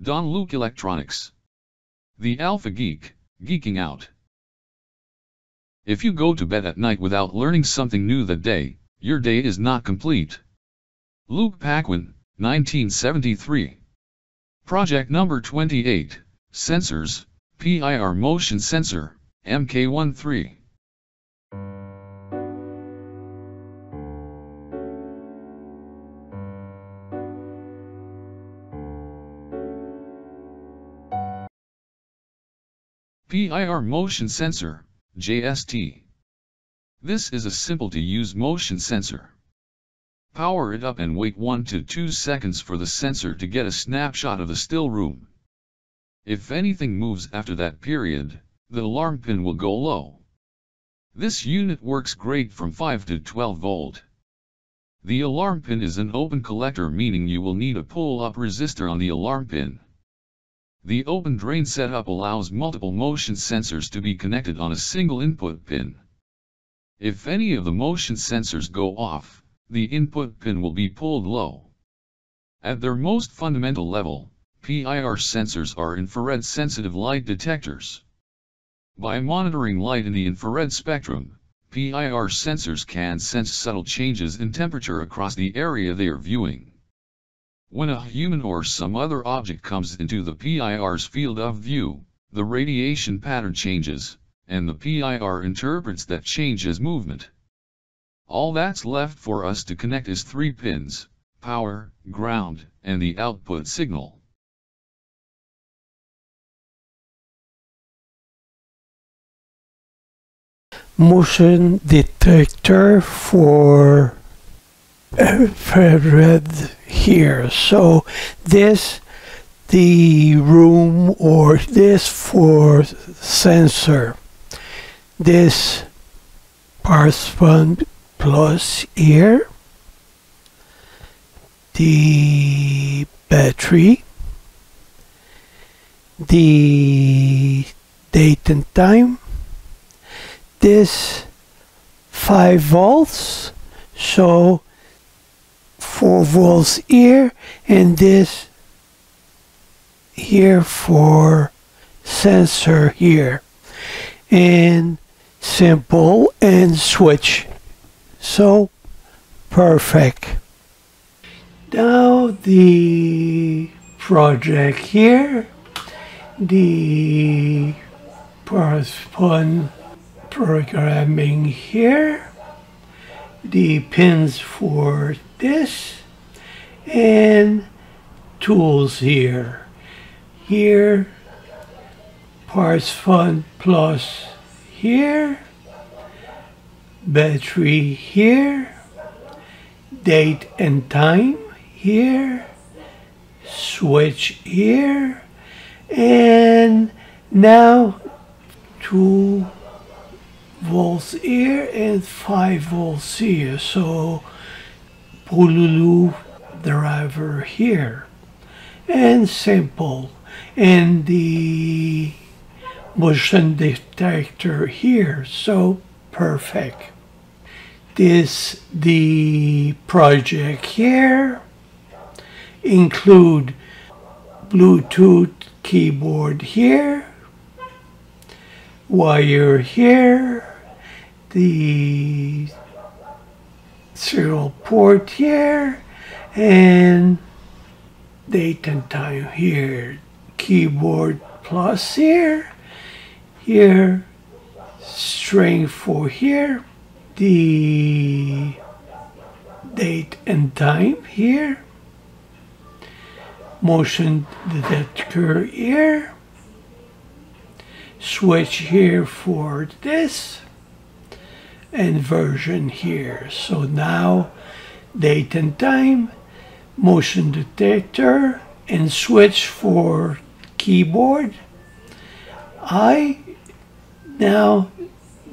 Don Luc Electronics. The Alpha Geek, geeking out. If you go to bed at night without learning something new that day, your day is not complete. Luke Paquin, 1973. Project number 28, Sensors, PIR Motion Sensor, MK13. PIR Motion Sensor, JST. This is a simple-to-use motion sensor. Power it up and wait 1 to 2 seconds for the sensor to get a snapshot of the still room. If anything moves after that period, the alarm pin will go low. This unit works great from 5 to 12 volt. The alarm pin is an open collector, meaning you will need a pull-up resistor on the alarm pin. The open drain setup allows multiple motion sensors to be connected on a single input pin. If any of the motion sensors go off, the input pin will be pulled low. At their most fundamental level, PIR sensors are infrared-sensitive light detectors. By monitoring light in the infrared spectrum, PIR sensors can sense subtle changes in temperature across the area they are viewing. When a human or some other object comes into the PIR's field of view, the radiation pattern changes, and the PIR interprets that change as movement. All that's left for us to connect is 3 pins: power, ground, and the output signal. Motion detector for infrared here. So this, the room, or this for sensor, this correspond plus here, the battery, the date and time, this 5 volts, so 4 volts here, and this here for sensor here, and simple and switch. So perfect. Now the project here, the correspond programming here, the pins for this, and tools here. Here, PIR plus here, battery here, date and time here, switch here, and now 2 volts here and 5 volts here. So Pololu driver here, and simple, and the motion detector here, so perfect. This, the project here, include Bluetooth keyboard here, wire here, the serial port here, and date and time here, keyboard plus here, here string for here, the date and time here, motion detector here, switch here for this, and version here. So now date and time, motion detector, and switch for keyboard. Now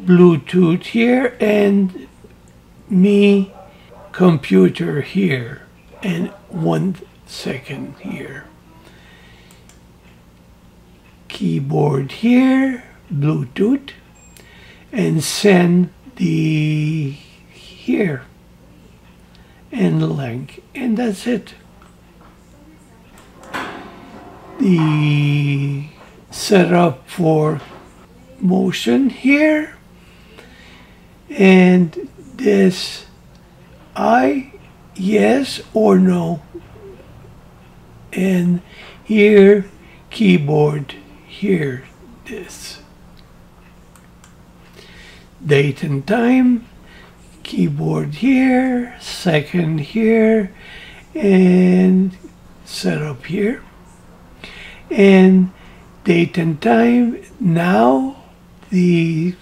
Bluetooth here, and me computer here, and 1 second here. Keyboard here, Bluetooth, and send the here and link, and that's it. the setup for motion here, and this I yes or no, and here keyboard, here this date and time, keyboard here, second here, and setup here, and date and time. Now the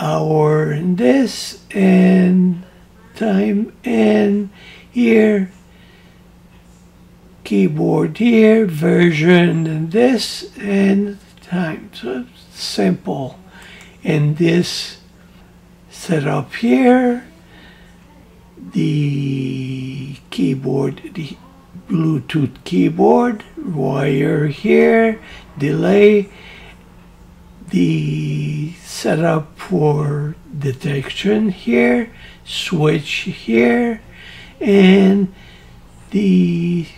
hour and this and time, and here keyboard here, version and this and time. So simple. And this set up here, the keyboard, the Bluetooth keyboard, wire here, delay, the setup for detection here, switch here, and the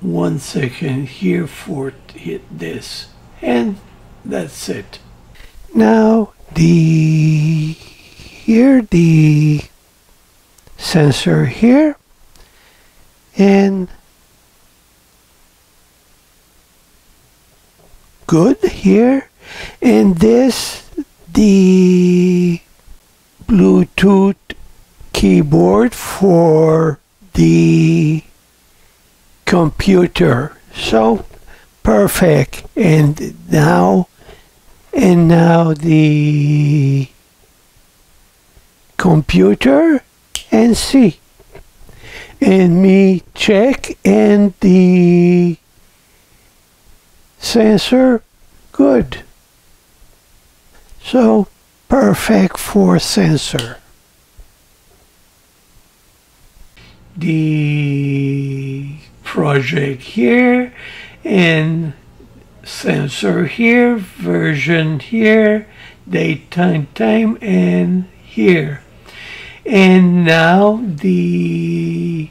1 second here for hit this, and that's it. Now the sensor here, and good here, and this the Bluetooth keyboard for the computer. So perfect. And now the computer, and see, and me check, and the sensor good. So perfect for sensor. The project here, and sensor here, version here, date, time, and here. And now the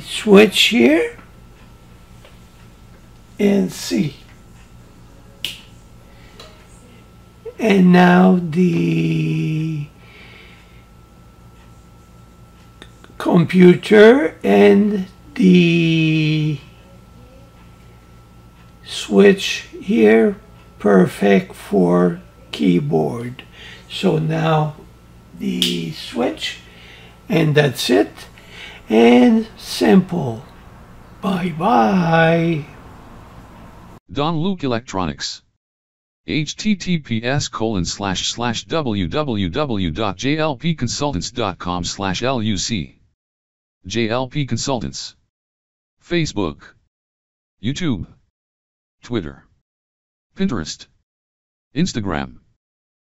switch here, and see. And now the computer and the switch here, perfect for keyboard. So now the switch, and that's it, and simple. Bye bye. Don Luc Electronics. https://www.jlpconsultants.com/luc. JLP Consultants. Facebook, YouTube, Twitter, Pinterest, Instagram.